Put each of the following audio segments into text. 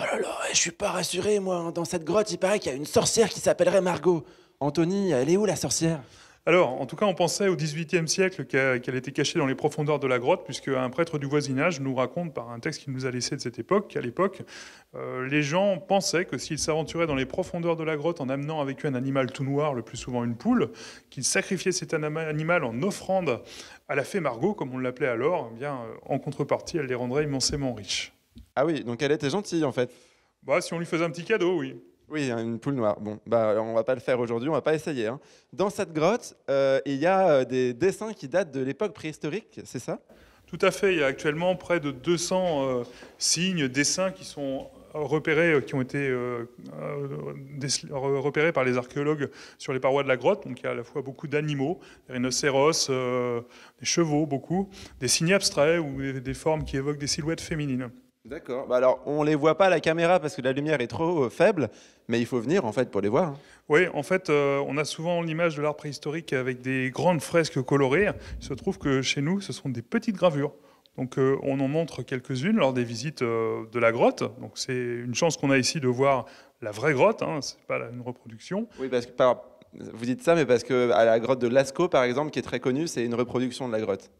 Oh là là, je suis pas rassuré, moi. Dans cette grotte, il paraît qu'il y a une sorcière qui s'appellerait Margot. Anthony, elle est où, la sorcière ? Alors, en tout cas, on pensait au XVIIIe siècle qu'elle était cachée dans les profondeurs de la grotte, puisque un prêtre du voisinage nous raconte, par un texte qu'il nous a laissé de cette époque, qu'à l'époque, les gens pensaient que s'ils s'aventuraient dans les profondeurs de la grotte en amenant avec eux un animal tout noir, le plus souvent une poule, qu'ils sacrifiaient cet animal en offrande à la fée Margot, comme on l'appelait alors, eh bien, en contrepartie, elle les rendrait immensément riches. Ah oui, donc elle était gentille, en fait. Bah, si on lui faisait un petit cadeau, oui. Oui, une poule noire. Bon, bah, on ne va pas le faire aujourd'hui, on ne va pas essayer. Hein. Dans cette grotte, il y a des dessins qui datent de l'époque préhistorique, c'est ça? Tout à fait. Il y a actuellement près de 200 signes, dessins qui sont repérés, qui ont été repérés par les archéologues sur les parois de la grotte. Donc il y a à la fois beaucoup d'animaux, des rhinocéros, des chevaux, beaucoup, des signes abstraits ou des formes qui évoquent des silhouettes féminines. D'accord. Bah alors, on ne les voit pas à la caméra parce que la lumière est trop faible, mais il faut venir en fait pour les voir. Oui, en fait, on a souvent l'image de l'art préhistorique avec des grandes fresques colorées. Il se trouve que chez nous, ce sont des petites gravures. Donc, on en montre quelques-unes lors des visites de la grotte. Donc, c'est une chance qu'on a ici de voir la vraie grotte, hein, c'est pas une reproduction. Oui, parce que vous dites ça, mais parce qu'à la grotte de Lascaux, par exemple, qui est très connue, c'est une reproduction de la grotte.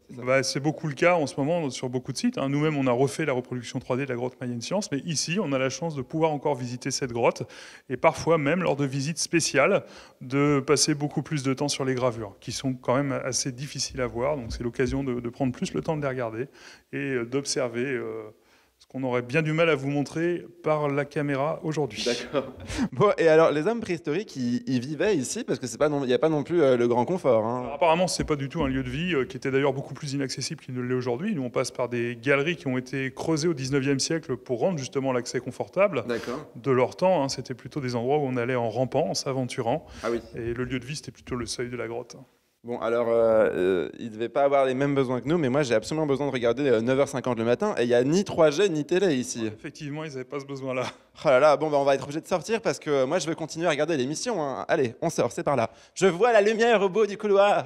C'est bah, beaucoup le cas en ce moment sur beaucoup de sites. Hein. Nous-mêmes, on a refait la reproduction 3D de la grotte Mayenne Science, mais ici, on a la chance de pouvoir encore visiter cette grotte et parfois même, lors de visites spéciales, de passer beaucoup plus de temps sur les gravures, qui sont quand même assez difficiles à voir. Donc, c'est l'occasion de prendre plus le temps de les regarder et d'observer ce qu'on aurait bien du mal à vous montrer par la caméra aujourd'hui. D'accord. Bon, et alors, les hommes préhistoriques, ils vivaient ici, parce qu'il n'y a pas non plus le grand confort. Hein. Alors, apparemment, ce n'est pas du tout un lieu de vie, qui était d'ailleurs beaucoup plus inaccessible qu'il ne l'est aujourd'hui. Nous, on passe par des galeries qui ont été creusées au 19e siècle pour rendre justement l'accès confortable. D'accord. De leur temps, hein, c'était plutôt des endroits où on allait en rampant, en s'aventurant. Ah oui. Et le lieu de vie, c'était plutôt le seuil de la grotte. Bon, alors, ils ne devaient pas avoir les mêmes besoins que nous, mais moi, j'ai absolument besoin de regarder 9h50 le matin, et il n'y a ni 3G, ni télé ici. Ouais, effectivement, ils n'avaient pas ce besoin-là. Oh là là, bon, bah, on va être obligé de sortir, parce que moi, je veux continuer à regarder l'émission. Hein. Allez, on sort, c'est par là. Je vois la lumière au bout du couloir.